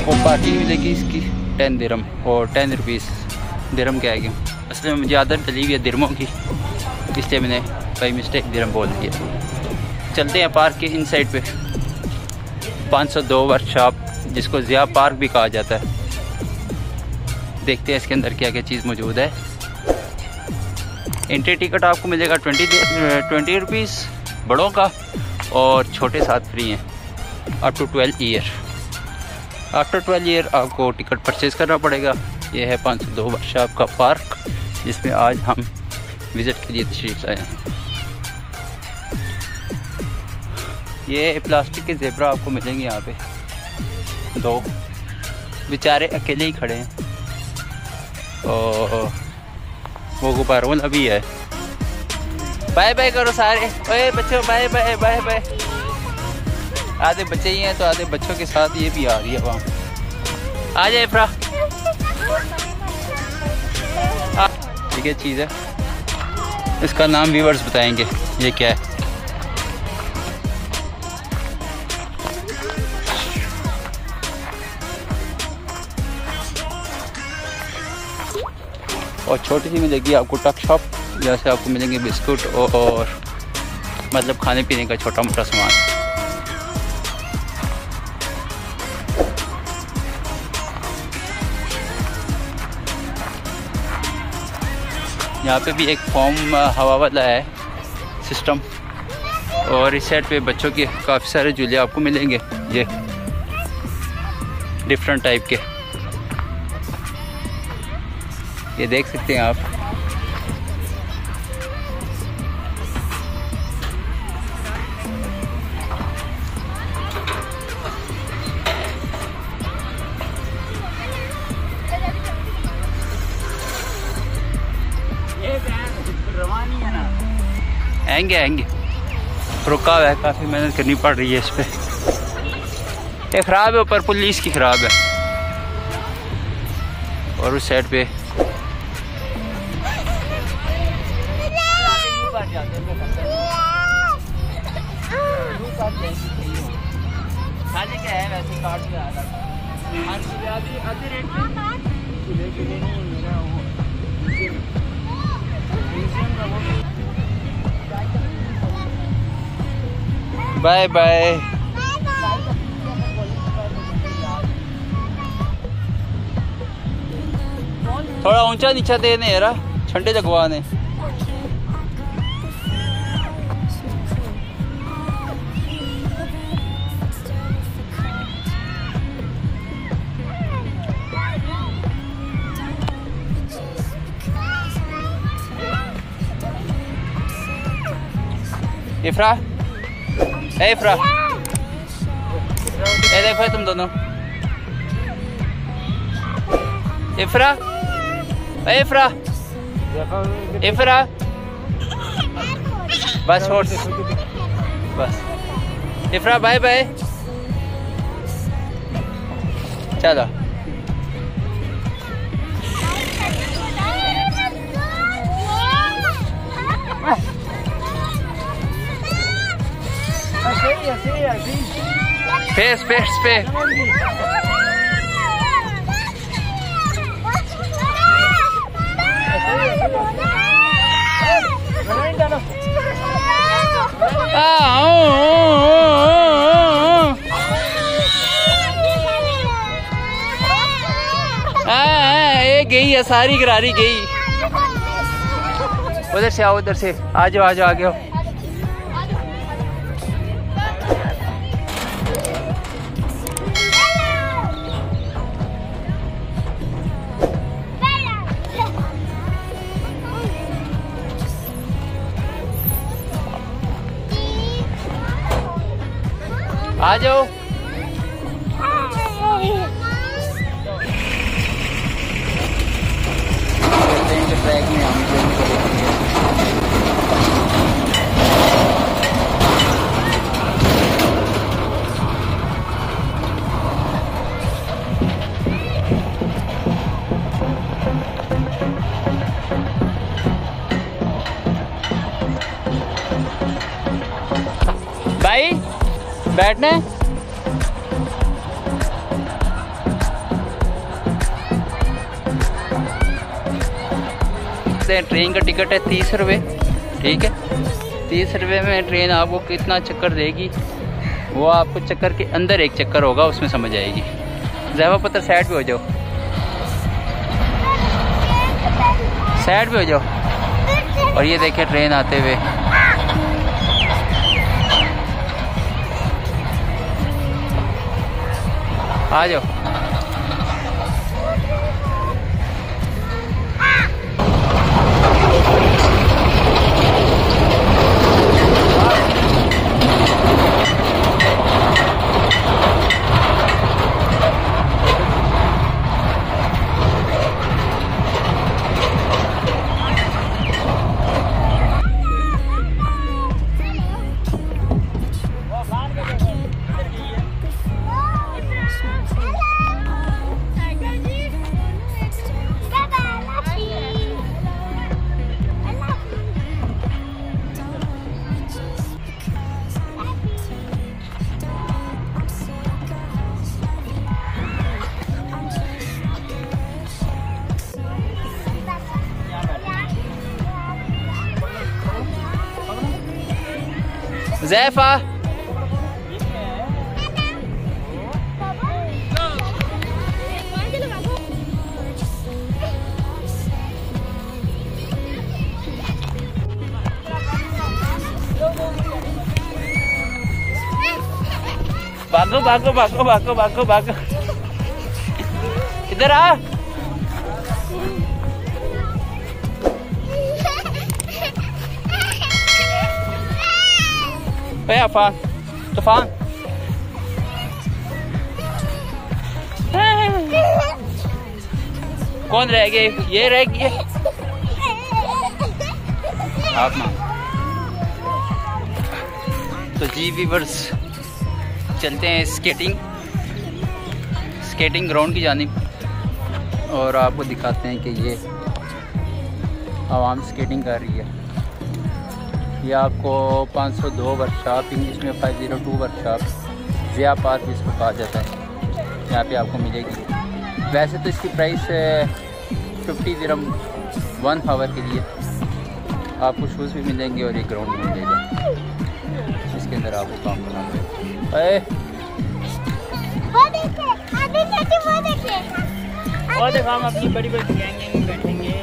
आपको पार्टी मिलेगी इसकी 10 दिरहम और 10 रुपीज़ दिरहम के आएगी। असल में मुझे आदत चली हुई है दिरहमों की, इसलिए मैंने बाई मिस्टेक दिरहम बोल दिया। चलते हैं पार्क के इन साइड पे। 502 वर्कशॉप जिसको ज़िया पार्क भी कहा जाता है, देखते हैं इसके अंदर क्या क्या चीज़ मौजूद है। एंट्री टिकट आपको मिलेगा 20 रुपीज़ बड़ों का, और छोटे साथ फ्री हैं up to 12 year. After 12 year आपको टिकट परचेज़ करना पड़ेगा। यह है 502 वर्कशॉप का पार्क जिसमें आज हम विज़िट के लिए तशरीफ़ लाए हैं। ये प्लास्टिक के ज़ेबरा आपको मिलेंगे यहाँ पे, दो बेचारे अकेले ही खड़े हैं, और वो गुब्बारों अभी है। बाय बाय करो सारे, ओए बच्चों बाय बाय बाय बाय। आधे बच्चे ही हैं तो आधे बच्चों के साथ ये भी आ रही है वहाँ। आ जाए फ्रा, ठीक है चीज़ है, इसका नाम व्यूअर्स बताएंगे ये क्या है। और छोटी सी मिलेगी आपको टक शॉप, जहाँ से आपको मिलेंगे बिस्कुट और मतलब खाने पीने का छोटा मोटा सामान। यहाँ पे भी एक फॉर्म हवा वाला है सिस्टम, और इस साइड पे बच्चों के काफ़ी सारे झूले आपको मिलेंगे, ये डिफरेंट टाइप के, ये देख सकते हैं आप। आएंगे आएंगे, रुका हुआ है, काफ़ी मेहनत करनी पड़ रही है इस पे। ये ख़राब है ऊपर, पुलिस की ख़राब है। और उस साइड पे बाय बाय। थोड़ा ऊंचा नीचा देने यारा, ठंडे लगवाने। इफ्रा, ए इफ्रा, ए देखो तुम दोनों। इफ्रा, ए इफ्रा, इफ्रा, बस छोड़ बस। इफ्रा बाय बाय, चलो। फेस फेस पे ये गई है सारी गरारी गई। उधर से आओ, उधर से आ जाओ, आ जाओ, आ गए। आ जाओ। ट्रैक में हम भाई बैठने सकते हैं। ट्रेन का टिकट है 30 रुपये, ठीक है। 30 रुपये में ट्रेन आपको कितना चक्कर देगी, वो आपको चक्कर के अंदर एक चक्कर होगा, उसमें समझ आएगी। ज़िया पत्थर साइड पे हो जाओ, साइड पे हो जाओ। और ये देखें ट्रेन आते हुए, आ जाओ। ज़ैफा भागो भागो भागो भागो भागो भागो, इधर आ। तूफान तूफान कौन रह गए? ये रह गए आप ना। तो जी वीवर्स, चलते हैं स्केटिंग ग्राउंड की जानिब और आपको दिखाते हैं कि ये आवाम स्केटिंग कर रही है। ये आपको 502 वर्कशॉप, इंग्लिश में 502 वर्कशॉप, ज़िया पार्क इसको कहा जाता है, यहाँ पे आपको मिलेगी। वैसे तो इसकी प्राइस 50 दिरहम 1 आवर के लिए। आपको शूज़ भी मिलेंगे और ये ग्राउंड भी मिलेगा, इसके अंदर आपको काम करना पड़ेगा। हम अपनी बड़ी बड़ी गैंग बैठेंगे।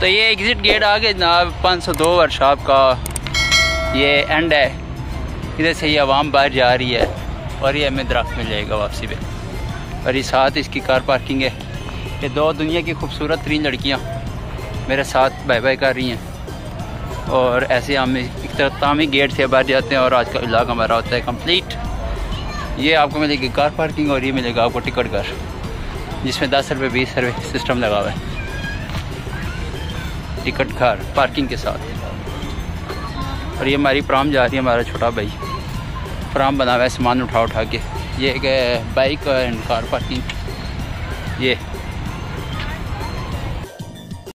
तो ये एग्ज़िट गेट आ गया जनाब 502 वर्कशॉप का, ये एंड है। इधर से ये आवाम बाहर जा रही है और ये हमें दरख्त मिल जाएगा वापसी पे। और ये साथ इसकी कार पार्किंग है। ये दो दुनिया की खूबसूरत तरीन लड़कियाँ मेरे साथ बाय बाय कर रही हैं। और ऐसे हम इख्तितामी गेट से बाहर जाते हैं और आज का व्लॉग हमारा होता है कम्प्लीट। ये आपको मिलेगी कार पार्किंग और ये मिलेगा आपको टिकट घर, जिसमें 10 रुपये 20 रुपये सिस्टम लगा हुआ है। टिकट घर पार्किंग के साथ। और ये हमारी प्राम जा रही है, हमारा छोटा भाई प्राम बना हुआ है सामान उठा उठा के। ये एक बाइक एंड कार पार्किंग। ये